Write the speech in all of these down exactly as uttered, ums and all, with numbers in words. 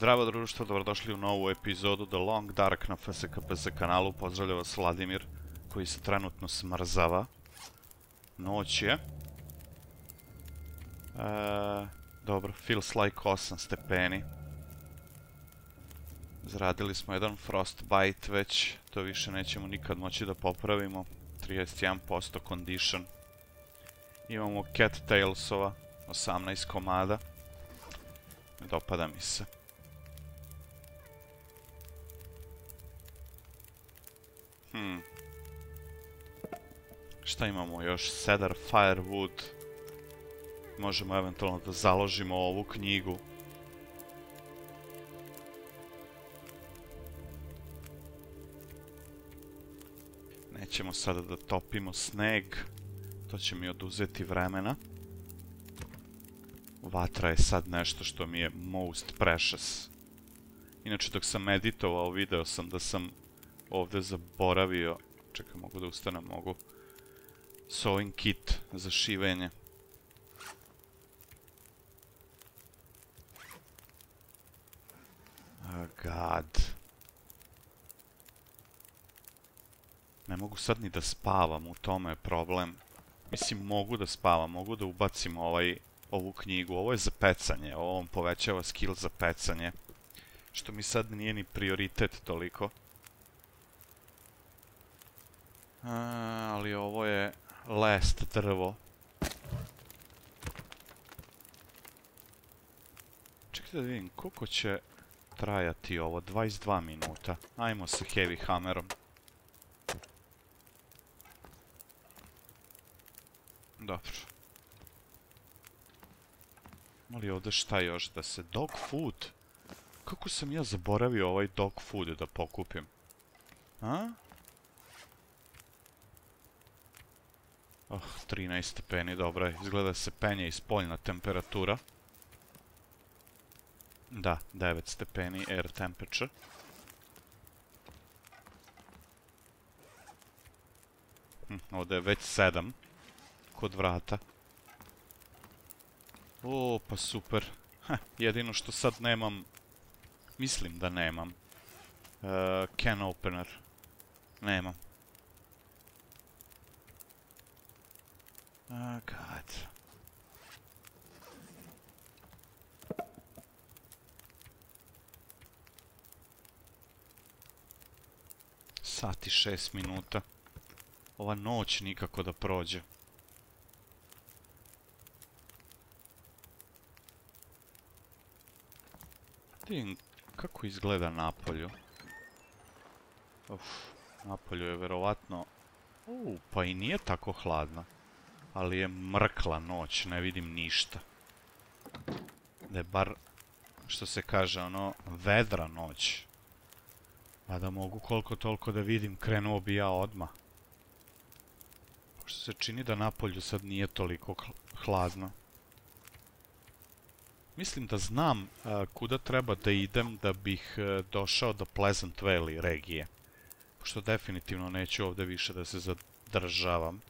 Zdravo društvo, dobrodošli u novu epizodu The Long Dark na F S K P Z kanalu. Pozdravlja vas Vladimir, koji se trenutno smrzava. Noć je. Dobro, feels like osam stepeni. Zaradili smo jedan frostbite već, to više nećemo nikad moći da popravimo. trideset jedan posto condition. Imamo Cat Talesova, osamnaest komada. Ne dopada mi se. Hmm. Šta imamo još? Cedar, Firewood. Možemo eventualno da založimo ovu knjigu. Nećemo sada da topimo sneg. To će mi oduzeti vremena. Vatra je sad nešto što mi je most precious. Inače, dok sam editovao, video sam da sam ovdje zaboravio... Čekaj, mogu da ustanem, mogu. Sewing kit za šivenje. Oh god. Ne mogu sad ni da spavam, u tome je problem. Mislim, mogu da spavam, mogu da ubacim ovaj... ovu knjigu. Ovo je za pecanje. Ovo vam povećava skill za pecanje. Što mi sad nije ni prioritet toliko. Ali ovo je last drvo. Čekajte da vidim koliko će trajati ovo. dvadeset dva minuta. Ajmo sa heavy hammerom. Dobro. Ali ovdje šta još? Da se dog food? Kako sam ja zaboravio ovaj dog food da pokupim? A? Oh, trinaest stepeni, dobro je. Izgleda se penje i spoljna temperatura. Da, devet stepeni air temperature. Ovdje je već sedam. Kod vrata. O, pa super. Jedino što sad nemam... Mislim da nemam. Can opener. Nemam. Oh, god. Sat i šest minuta. Ova noć nikako da prođe. Kako izgleda napolju? Uf, napolju je verovatno... U, pa i nije tako hladna. Ali je mrkla noć, ne vidim ništa. Da je bar, što se kaže, ono, vedra noć. A da mogu koliko toliko da vidim, krenuo bi ja odmah. Pošto se čini da napolju sad nije toliko hladno. Mislim da znam kuda treba da idem da bih došao do Pleasant Valley regije. Pošto definitivno neću ovdje više da se zadržavam.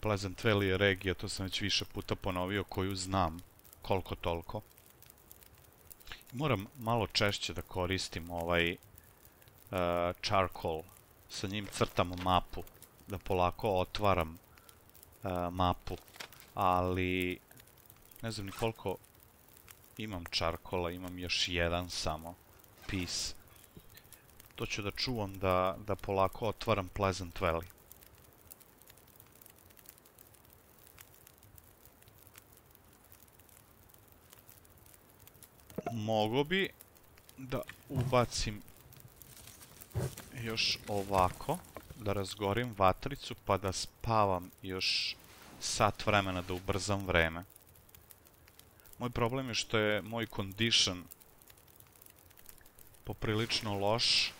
Pleasant Valley je regija, to sam već više puta ponovio, koju znam koliko toliko. Moram malo češće da koristim ovaj charcoal. Sa njim crtam mapu. Da polako otvaram mapu. Ali... Ne znam ni koliko imam čarkola, imam još jedan samo pis. To ću da čuvam da polako otvaram Pleasant Valley. Mogu bi da ubacim još ovako, da razgorim vatricu pa da spavam još sat vremena da ubrzam vreme. Moj problem je što je moj condition poprilično loš.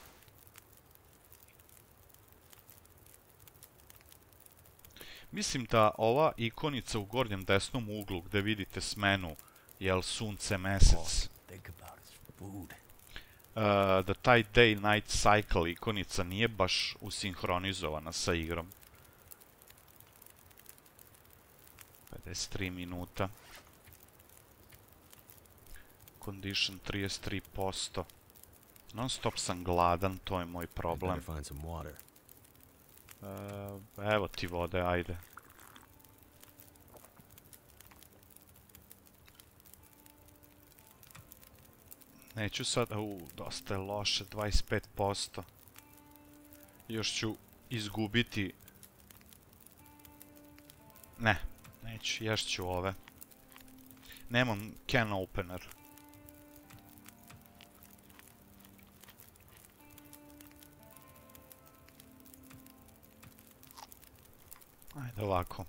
Mislim da ova ikonica u gornjem desnom uglu gde vidite smenu, jel sunce, mesec, da taj day night cycle ikonica nije baš usinhronizovana sa igrom. pedeset tri minuta. Condition trideset tri posto. Non stop sam gladan, to je moj problem. Evo ti vode, ajde. Neću sad, uuu, dosta je loše, dvadeset pet posto. Još ću izgubiti... Ne, neću, ješću ove. Nemam can opener. Ajde ovako.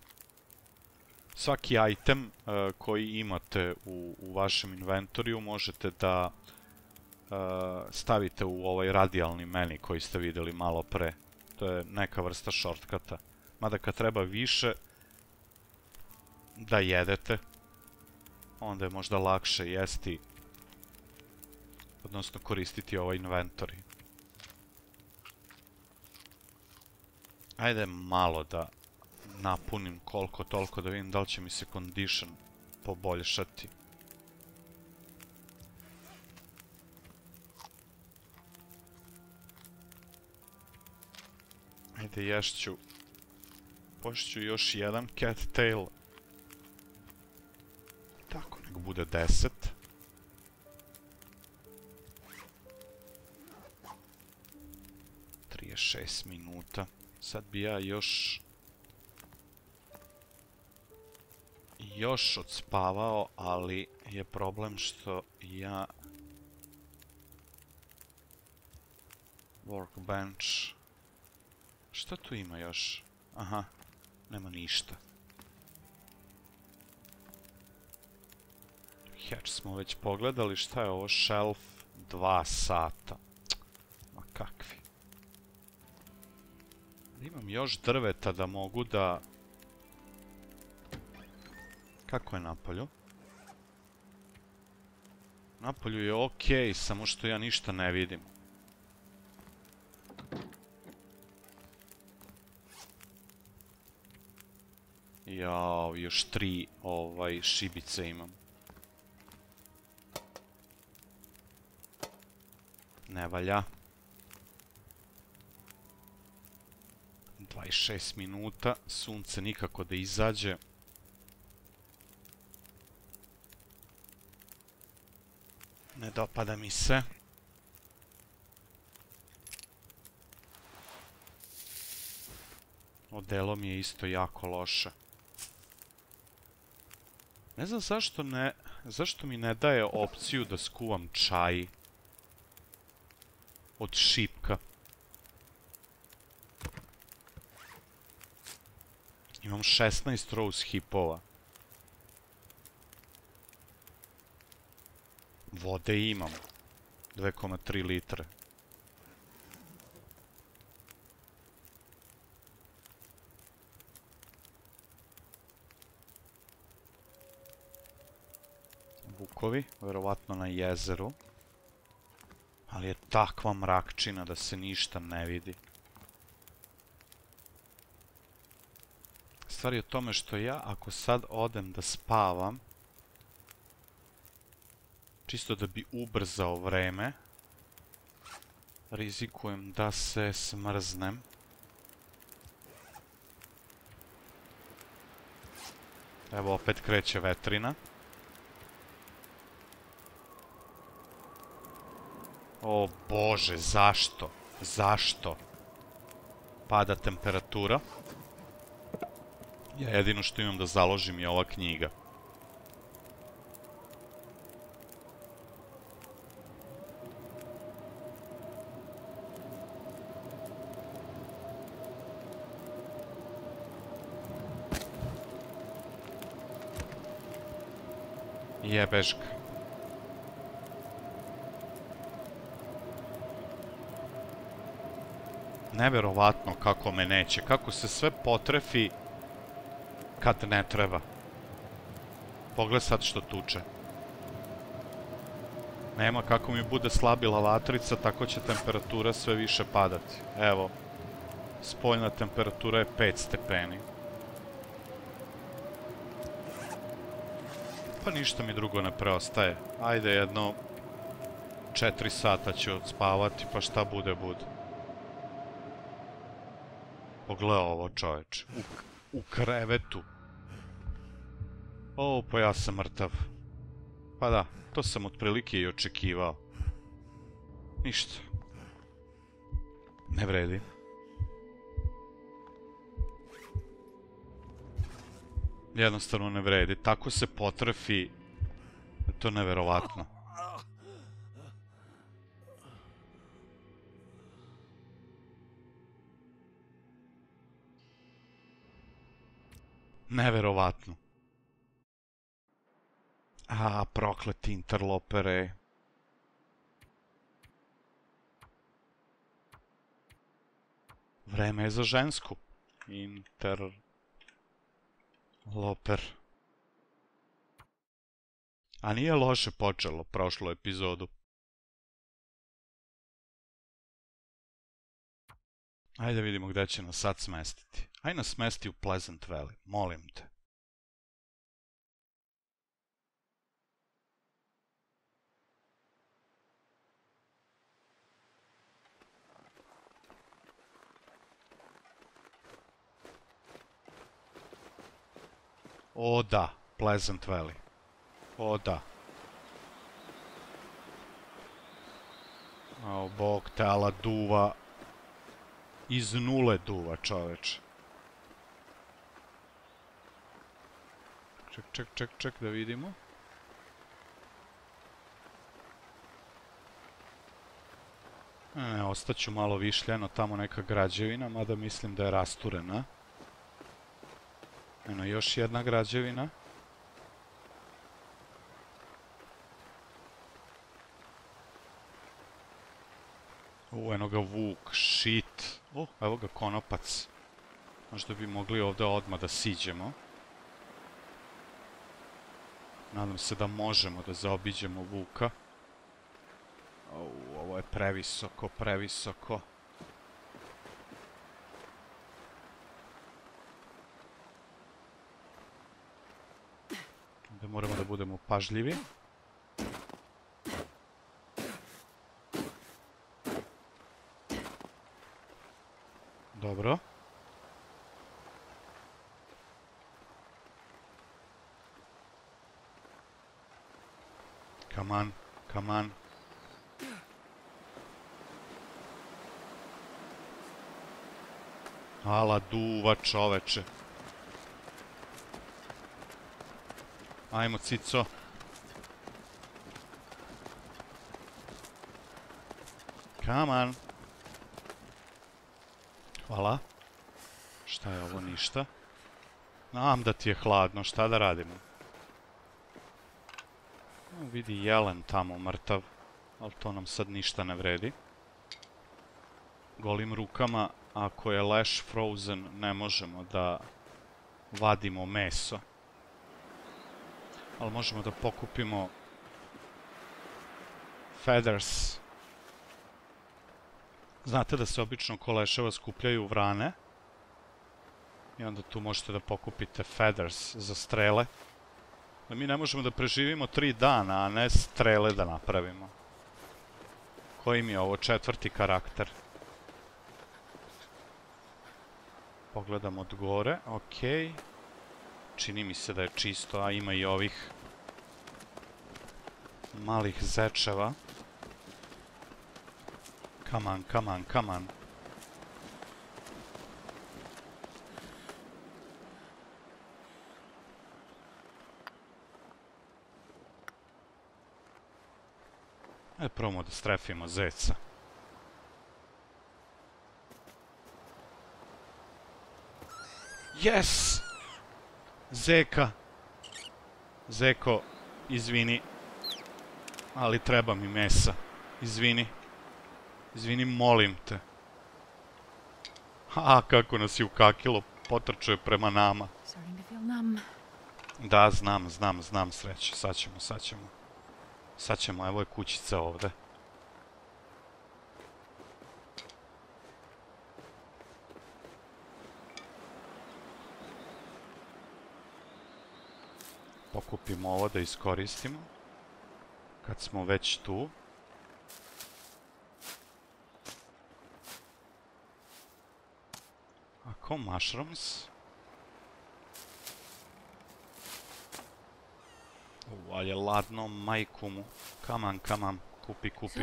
Svaki item koji imate u vašem inventoriju možete da stavite u ovaj radijalni meni koji ste videli malo pre. To je neka vrsta shortcuta. Mada kad treba više da jedete, onda je možda lakše jesti, odnosno koristiti ovaj inventori. Ajde malo da napunim koliko toliko da vidim da li će mi se condition poboljšati. Ajde ješću, pošću još jedan cat tail. Tako, nek bude deset. trideset šest minuta. Sad bi ja još... još odspavao, ali je problem što ja... Workbench... Šta tu ima još? Aha, nema ništa. Hatch smo već pogledali, šta je ovo? Shelf, dva sata. Ma kakvi. Imam još drveta da mogu da... Kako je napolju? Napolju je okej, samo što ja ništa ne vidim. Jao, još tri ovaj šibice imam. Ne valja. dvadeset šest minuta, sunce nikako da izađe. Ne dopada mi se. Odelo mi je isto jako loše. Ne znam zašto ne, zašto mi ne daje opciju da skuvam čaj od šipka. Imam šesnaest rose hipova. Vode imam. dve zarez tri litre. Vukovi, verovatno na jezeru. Ali je takva mrakčina da se ništa ne vidi. Stvar je u tome što ja, ako sad odem da spavam, čisto da bi ubrzao vreme, rizikujem da se smrznem. Evo opet kreće vetrina. O bože, zašto? Zašto? Pada temperatura. Ja jedino što imam da založim je ova knjiga. Jebeška. Neverovatno kako me neće, kako se sve potrefi kad ne treba. Pogled sad što tuče. Nema, kako mi bude slabila vatrica, tako će temperatura sve više padati. Evo, spoljna temperatura je pet stepeni. Pa ništa mi drugo ne preostaje. Ajde, jedno četiri sata ću odspavati, pa šta bude, bude. Pogledaj ovo, čoveč. U krevetu. O, pa ja sam mrtav. Pa da, to sam otprilike i očekivao. Ništa. Ne vredi. Jednostavno ne vredi. Tako se potrefi. To je neverovatno. Neverovatno. A, prokleti interlopere. Vreme je za žensku. Interloper. A nije loše počelo prošlu epizodu. Ajde vidimo gde će nas sad smestiti. Ajde nas smesti u Pleasant Valley, molim te. O da, Pleasant Valley. O da. O, bog te ala duva. Iz nule duva, čoveč. Ček, ček, ček, ček, da vidimo. E, ostaću malo višljeno, tamo neka građevina, mada mislim da je rasturena. Eno, još jedna građevina. U, eno ga vuk, shit. O, evo ga konopac. Možda bi mogli ovde odmah da siđemo. Nadam se da možemo da zaobiđemo vuka. O, ovo je previsoko, previsoko. Moramo da budemo pažljivi. Dobro. Come on, come on. Ala duva, čoveče. Ajmo, cico. Come on. Hvala. Šta je ovo, ništa? Znam da ti je hladno, šta da radimo? Vidi jelen tamo, mrtav. Ali to nam sad ništa ne vredi. Golim rukama, ako je leš frozen, ne možemo da vadimo meso. Ali možemo da pokupimo feathers. Znate da se obično kod leševa skupljaju vrane. I onda tu možete da pokupite feathers za strele. Da mi ne možemo da preživimo tri dana, a ne strele da napravimo. Koji mi je ovo četvrti karakter? Pogledam od gore, okej. Čini mi se da je čisto, a ima i ovih malih zečeva. Come on, come on, come on. E, probamo da strefimo zeca. Yes! Zeka, Zeko, izvini, ali treba mi mesa, izvini, izvini, molim te. Ha, kako nas je ukakilo, potrčuje prema nama. Da, znam, znam, znam, sreće, sad ćemo, sad ćemo, sad ćemo, evo je kućica ovde. pokupimo ovo da iskoristimo. Kad smo već tu. Ako mushrooms. U, ali je ladno majku mu. Come on, come on. Kupi, kupi.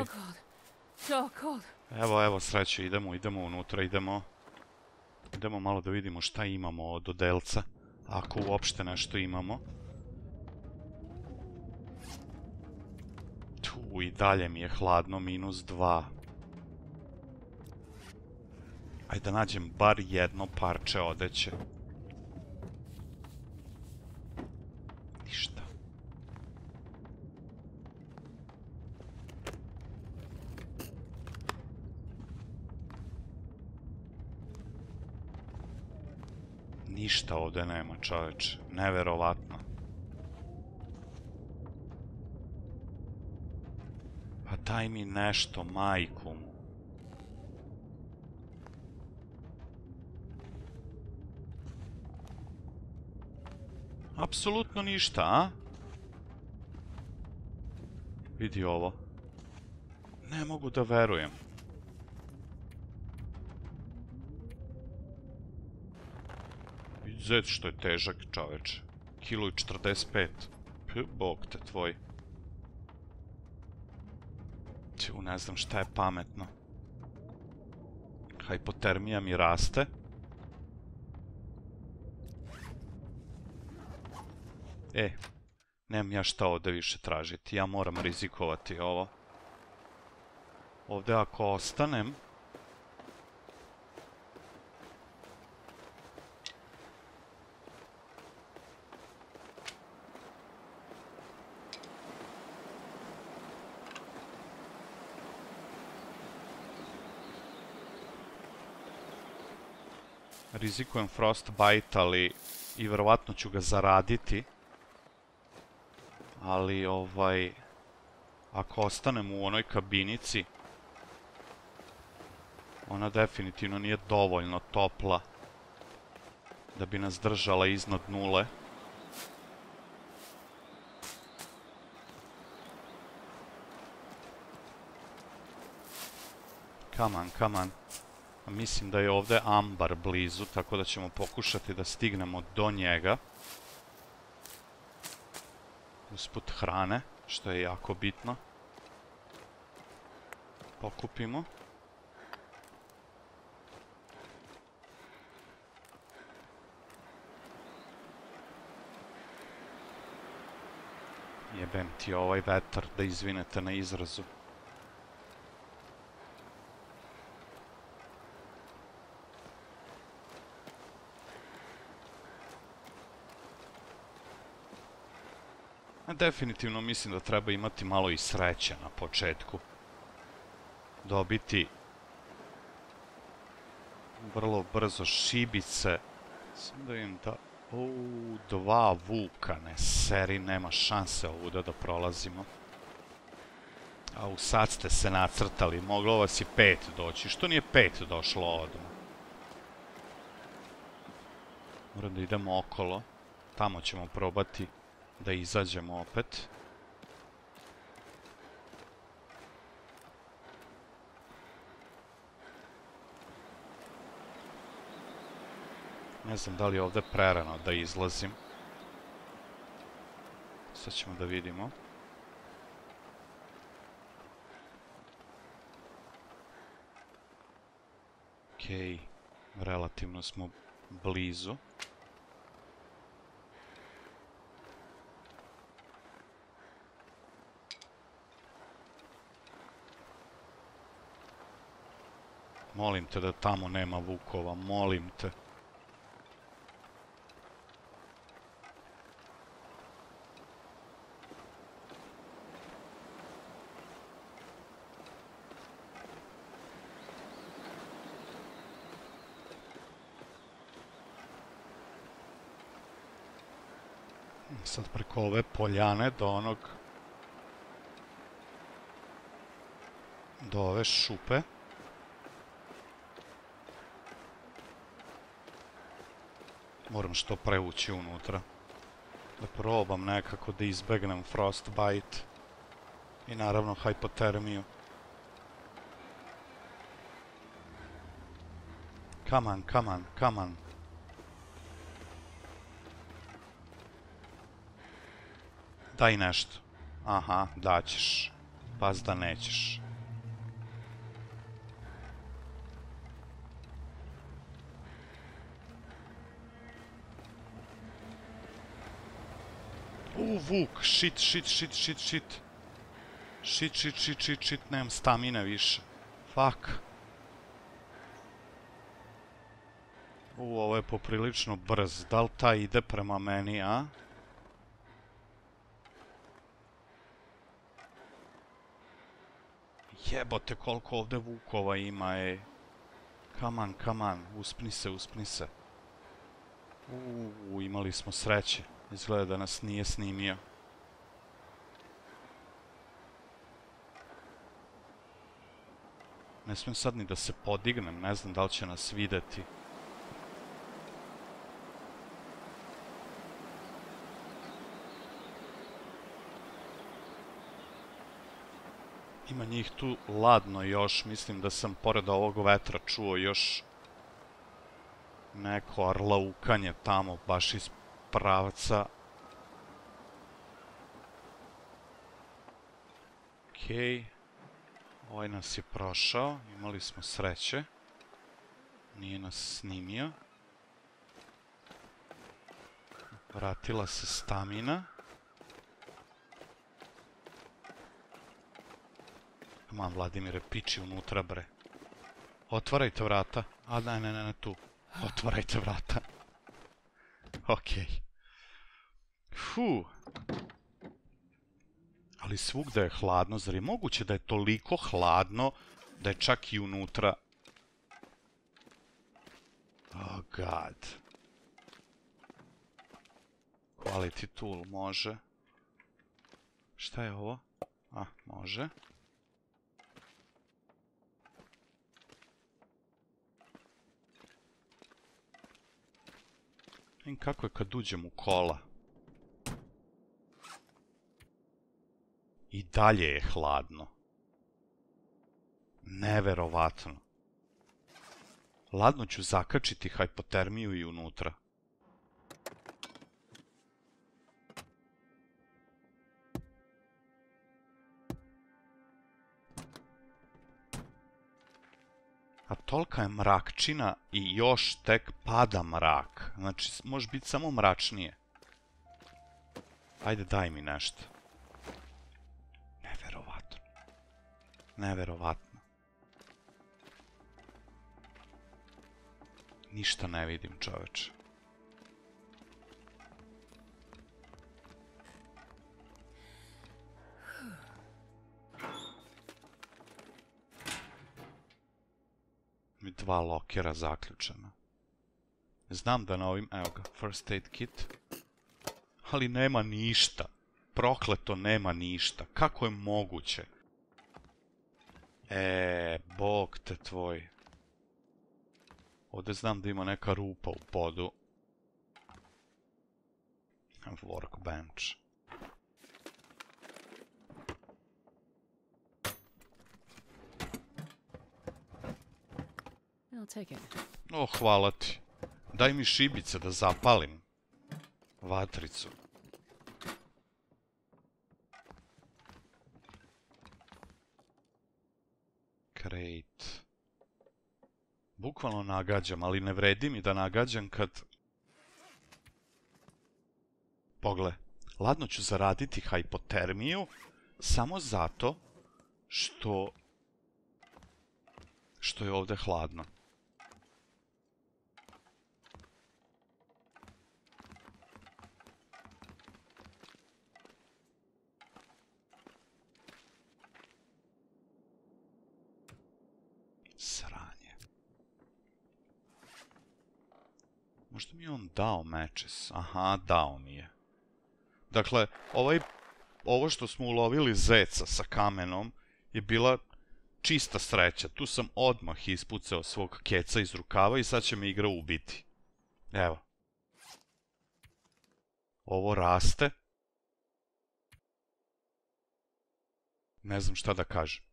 Evo, evo, sreće, idemo, idemo unutra, idemo. Idemo malo da vidimo šta imamo od odelca. Ako uopšte nešto imamo. Tu i dalje mi je hladno, minus dva. Ajde da nađem bar jedno parče odeće. Ništa. Ništa ovde nema, čoveče. Neverovatno. Pa daj mi nešto, majku mu. Apsolutno ništa, a? Vidi ovo. Ne mogu da verujem. Zed što je težak, čoveče. Kilo i četrdeset pet. Bog te tvoj. U, ne znam šta je pametno. Hipotermija mi raste. E, nemam ja šta ovde više tražiti. Ja moram rizikovati ovo. Ovde ako ostanem... Rizikujem frostbite, ali i verovatno ću ga zaraditi. Ali, ovaj... Ako ostanem u onoj kabinici... Ona definitivno nije dovoljno topla da bi nas držala iznad nule. Come on, come on. Mislim da je ovde ambar blizu, tako da ćemo pokušati da stignemo do njega. Usput hrane, što je jako bitno. Pokupimo. Jebem ti ovaj vetar, da izvinete na izrazu. Definitivno mislim da treba imati malo i sreće na početku. Dobiti vrlo brzo šibice. Samo da vidim da... Uuu, dva vulkane. Seri, nema šanse ovuda da prolazimo. Au, sad ste se nacrtali. Moglo vas je pet doći. Što nije pet došlo odmah? Moram da idemo okolo. Tamo ćemo probati... Da izađemo opet. Ne znam da li je ovde prerano da izlazim. Sad ćemo da vidimo. Okej, relativno smo blizu. Molim te da tamo nema vukova, molim te. Sad preko ove poljane do onog... Do ove šupe. Moram što pre ući unutra. da probam nekako da izbegnem frostbite i naravno hipotermiju. Come on, come on, come on. Daj nešto. Aha, daćeš. Pas da nećeš. U, vuk, shit, shit, shit, shit, shit. Shit, shit, shit, shit, shit, nemam stamina više. Fuck. U, ovo je poprilično brz. Da li taj ide prema meni, a? Jebote, koliko ovde vukova ima, ej. Come on, come on, uspni se, uspni se. Uuu, imali smo sreće. Izgleda da nas nije snimio. Ne smijem sad ni da se podignem, ne znam da li će nas videti. Ima njih tu ladno još, mislim da sam pored ovog vetra čuo još neko arlaukanje tamo, baš iz pravca. Okej, ovaj nas je prošao, imali smo sreće, nije nas snimio. Vratila se stamina. Aman, Vladimire, piči unutra, bre. Otvarajte vrata. A, ne, ne, ne, tu. Otvarajte vrata. Okej. Fuh. Ali svugde je hladno. Zar je moguće da je toliko hladno da je čak i unutra? Oh, God. Quality tool, može. Šta je ovo? A, može. Vidim kako je kad uđem u kola. I dalje je hladno. Neverovatno. Ladno ću zakačiti hipotermiju i unutra. A tolika je mrakčina i još tek pada mrak. Znači, može biti samo mračnije. Ajde, daj mi nešto. Neverovatno. Neverovatno. Ništa ne vidim, čoveče. Dva lokera zaključena. Znam da na ovim, evo ga, first aid kit. Ali nema ništa. Prokleto, nema ništa. Kako je moguće? Eee, bog te tvoj. Ovde znam da ima neka rupa u podu. Workbench. O, hvala ti. Daj mi šibice da zapalim vatricu. Krejt. Bukvalno nagađam, ali ne vredi mi da nagađam kad... Pogle, ladno ću zaraditi hipotermiju samo zato što... što je ovde hladno. Možda mi je on dao matches. Aha, dao mi je. Dakle, ovo što smo ulovili zeca sa kamenom je bila čista sreća. Tu sam odmah ispucao svog keca iz rukava i sad će me igra ubiti. Evo. Ovo raste. Ne znam šta da kažem.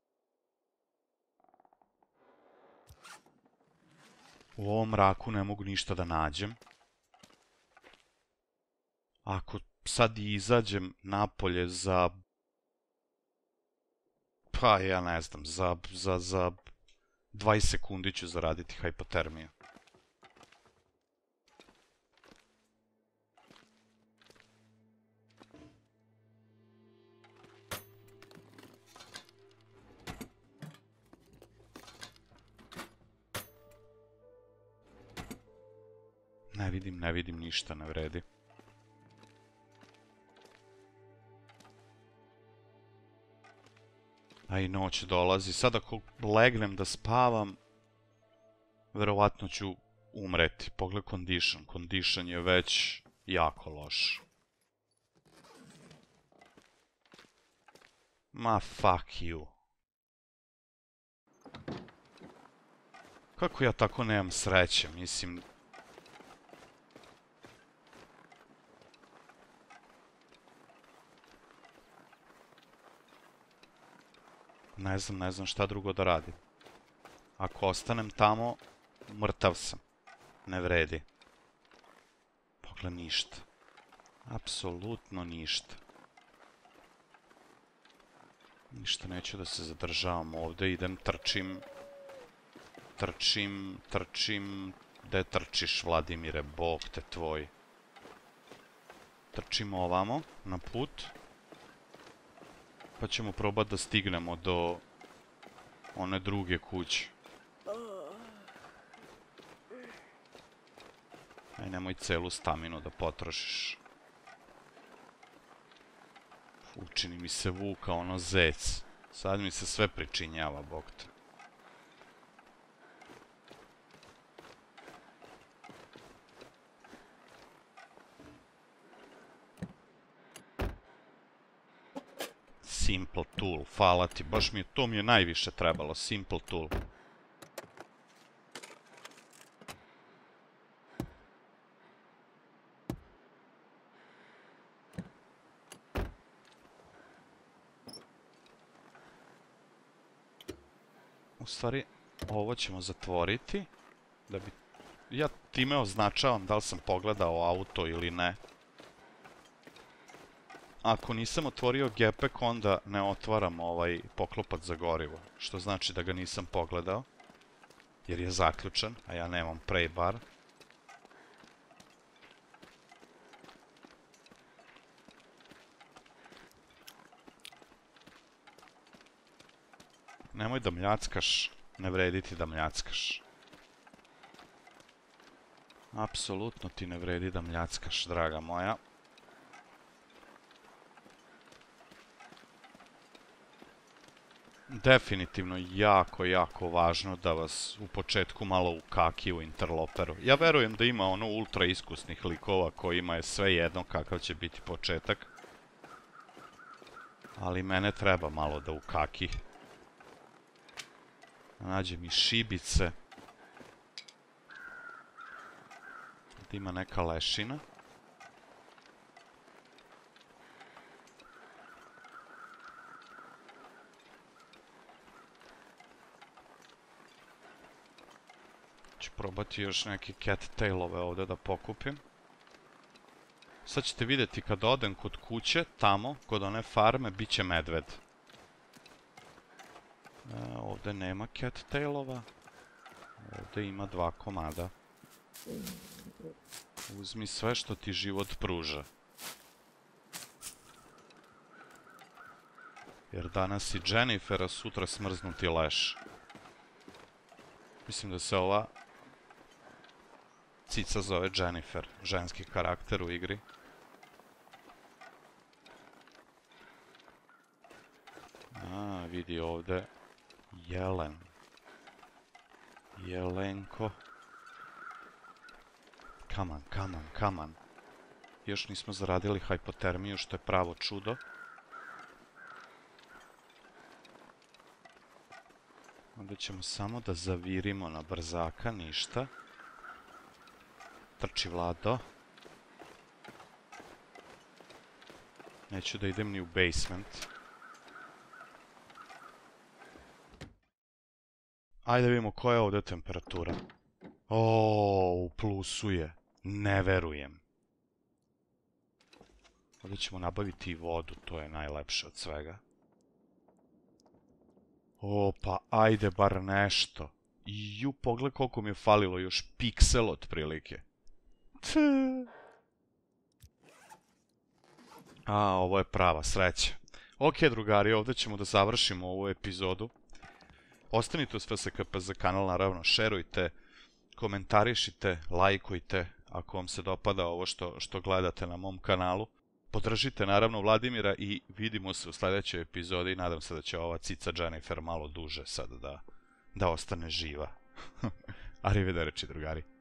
U ovom mraku ne mogu ništa da nađem. Ako sad i izađem napolje za... Pa ja ne znam, za... za... za... dvadeset sekundi ću zaraditi hipotermiju. Ne vidim, ne vidim ništa, ne vredi. A i noć dolazi. Sad ako legnem da spavam, verovatno ću umreti. Pogled condition. Condition je već jako loš. Ma fuck you. Kako ja tako nemam sreće, mislim... Ne znam, ne znam šta drugo da radim. Ako ostanem tamo, mrtav sam. Ne vredi. Pogled, ništa. Apsolutno ništa. Ništa, neću da se zadržavam ovde. Idem, trčim. Trčim, trčim. Gde trčiš, Vladimire, bog te tvoj. Trčimo ovamo, na put. Pa ćemo probati da stignemo do one druge kuće. Aj, nemoj celu staminu da potrošiš. Učini mi se vuka, ono zec. Sad mi se sve pričinjava, bog te. Simple tool, hvala ti, baš mi je, to mi je najviše trebalo, simple tool. U stvari, ovo ćemo zatvoriti, da bi... Ja time označavam da li sam pogledao auto ili ne. Ako nisam otvorio gepek, onda ne otvaram ovaj poklopac za gorivo, što znači da ga nisam pogledao, jer je zaključan, a ja nemam pray bar. Nemoj da mljackaš, ne vredi ti da mljackaš. Apsolutno ti ne vredi da mljackaš, draga moja. Definitivno jako, jako važno da vas u početku malo ukaki u Interloperu. Ja verujem da ima ono ultra iskusnih likova kojima je sve jedno kakav će biti početak. Ali mene treba malo da ukaki. Nađem i šibice. Da ima neka lešina. Probati još neke Cat Tailove ovde da pokupim. Sad ćete vidjeti kad odem kod kuće, tamo, kod one farme, bit će medved. Ovde nema Cat Tailova. Ovde ima dva komada. Uzmi sve što ti život pruža. Jer danas i Jennifer, a sutra smrznuti leš. Mislim da se ova... Cica zove Jennifer, ženski karakter u igri. A, vidi ovde jelen. Jelenko. Come on, come on, come on. Još nismo zaradili hipotermiju, što je pravo čudo. Onda ćemo samo da zavirimo na brzaka, ništa. Trči, Vlado. Neću da idem ni u basement. Ajde vidimo koja je ovdje temperatura. Oooo, u plusu je. Ne verujem. Ovdje ćemo nabaviti i vodu, to je najlepše od svega. O, pa ajde bar nešto. Ju, pogled koliko mi je falilo, još piksel otprilike. A, ovo je prava sreća. Ok, drugari, ovdje ćemo da završimo ovu epizodu. Ostanite uz F S K P Z kanal, naravno, šerujte, komentarišite, lajkujte ako vam se dopada ovo što gledate na mom kanalu. Podržite naravno Vladimira i vidimo se u sljedećoj epizodi i nadam se da će ova cica Jennifer malo duže sad da ostane živa. Arrivederci, drugari.